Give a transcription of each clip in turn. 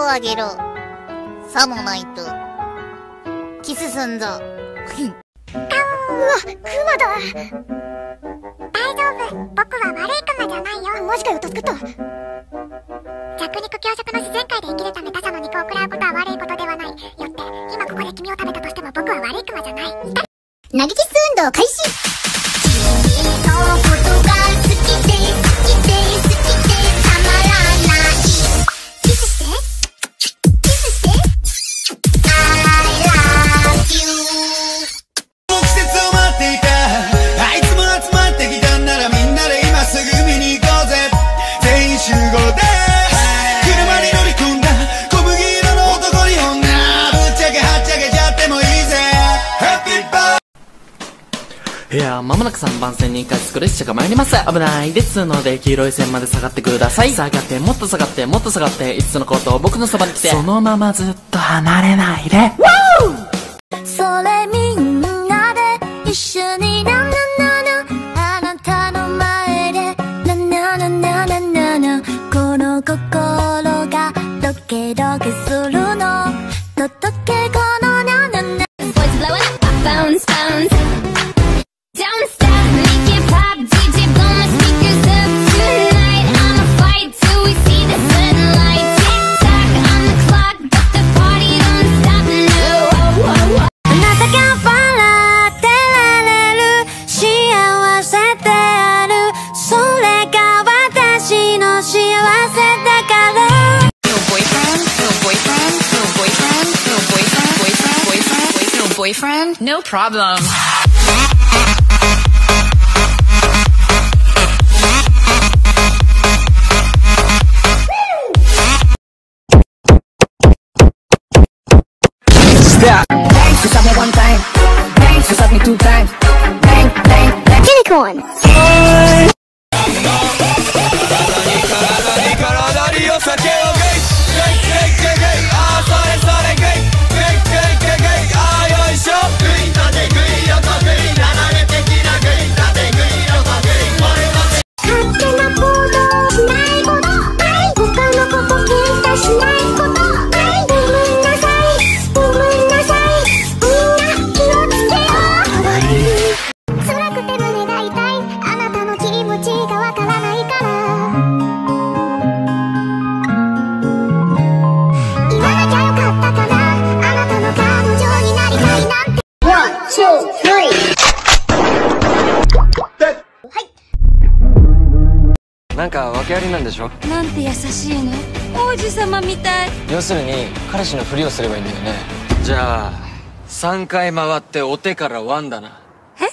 をあげろ。さもないとキスすんぞ。うわ、クマだ。大丈夫、僕は悪いクマじゃないよ。マジかよ、助かった。弱肉強食の自然界で生きるため他者の肉を食らうことは悪いことではない。よって今ここで君を食べたとしても僕は悪いクマじゃない。投げキス運動開始。君のことが好きで好きで好きでたまらない。キスしてキスして I love you。いやー、まもなく3番線に1回作る列車が参ります。危ないですので黄色い線まで下がってください。下がってもっと下がってもっと下がって5つのコートを僕のそばに来て、そのままずっと離れないで。それみんなで一緒になななな、あなたの前でななななななな、この心がドキドキするの届けこのななな。Boyfriend? No problem. なんか訳ありなんでしょ。なんて優しいの、王子様みたい。要するに彼氏のふりをすればいいんだよね。じゃあ3回回ってお手からワンだな。え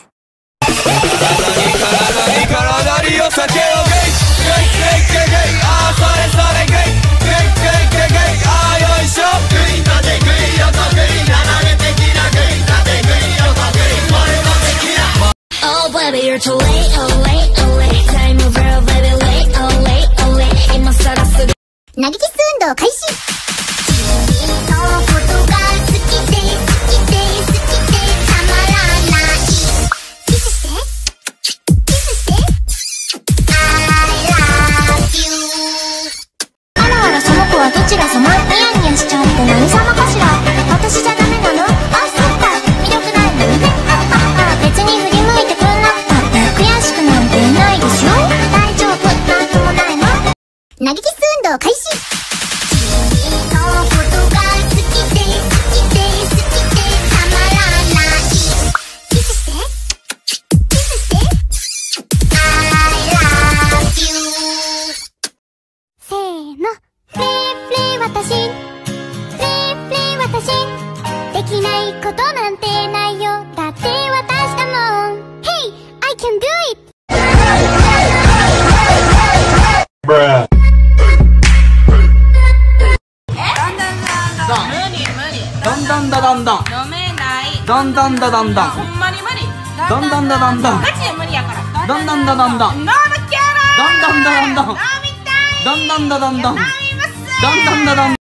投げキス運動開始。君のことが好きで好きで好きでたまらない。キスしてキスして I love you。 あらあら、その子はどちら様。ニヤニヤしちゃって何様かしら。私じゃダメなの。あ、そっか、魅力ないのにね。ああ、別に振り向いてくんなくたって悔しくなんていないでしょ。大丈夫、なんともないの。投げキス開始。君のことが好きで好きで好きでたまらない。キスしてキスして I love you。 せーの、フリーフリー私、フリーフリー私、できないことなんてないよ、だって私だもん。 Hey! I can do it! Bruh。だんだんだだんだん。ほんまに無理。だんだんだだんだん。ガチで無理やから。だんだんだだんだん。ノーマキャラ。だんだんだだんだん。だんだんだだんだん。だんだんだだんだん。